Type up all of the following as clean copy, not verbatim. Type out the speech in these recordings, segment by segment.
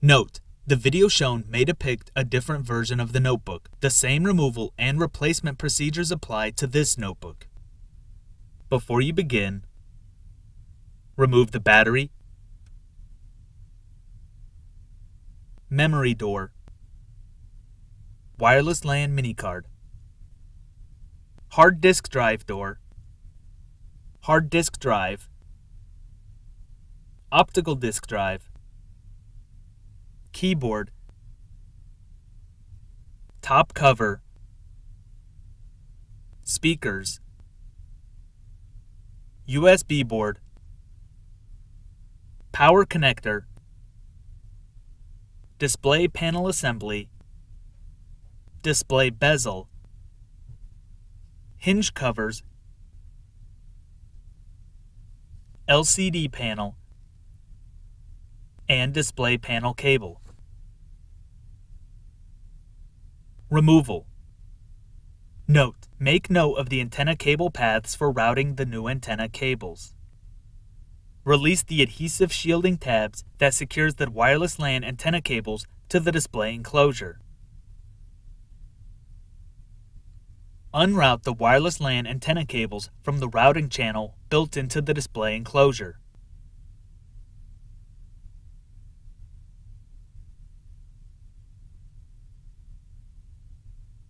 Note: the video shown may depict a different version of the notebook. The same removal and replacement procedures apply to this notebook. Before you begin, remove the battery, memory door, wireless LAN mini card, hard disk drive door, hard disk drive, optical disk drive, keyboard, top cover, speakers, USB board, power connector, display panel assembly, display bezel, hinge covers, LCD panel, and display panel cable. Removal. Note: make note of the antenna cable paths for routing the new antenna cables. Release the adhesive shielding tabs that secures the wireless LAN antenna cables to the display enclosure. Unroute the wireless LAN antenna cables from the routing channel built into the display enclosure.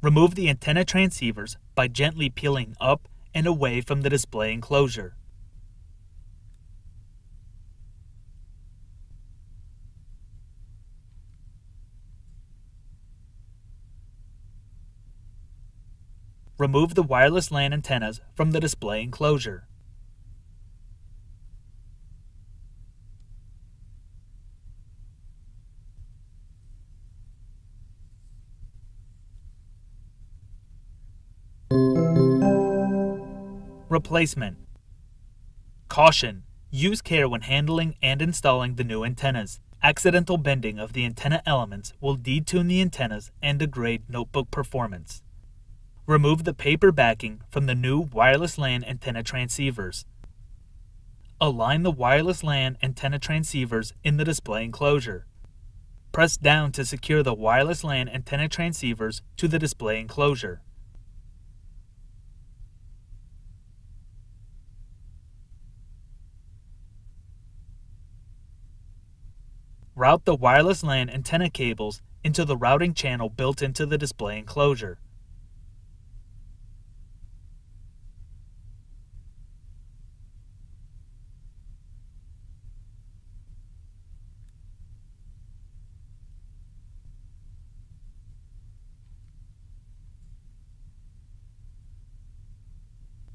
Remove the antenna transceivers by gently peeling up and away from the display enclosure. Remove the wireless LAN antennas from the display enclosure. Replacement. Caution: use care when handling and installing the new antennas. Accidental bending of the antenna elements will detune the antennas and degrade notebook performance. Remove the paper backing from the new wireless LAN antenna transceivers. Align the wireless LAN antenna transceivers in the display enclosure. Press down to secure the wireless LAN antenna transceivers to the display enclosure. Route the wireless LAN antenna cables into the routing channel built into the display enclosure.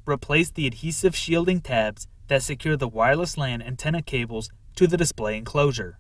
Replace the adhesive shielding tabs that secure the wireless LAN antenna cables to the display enclosure.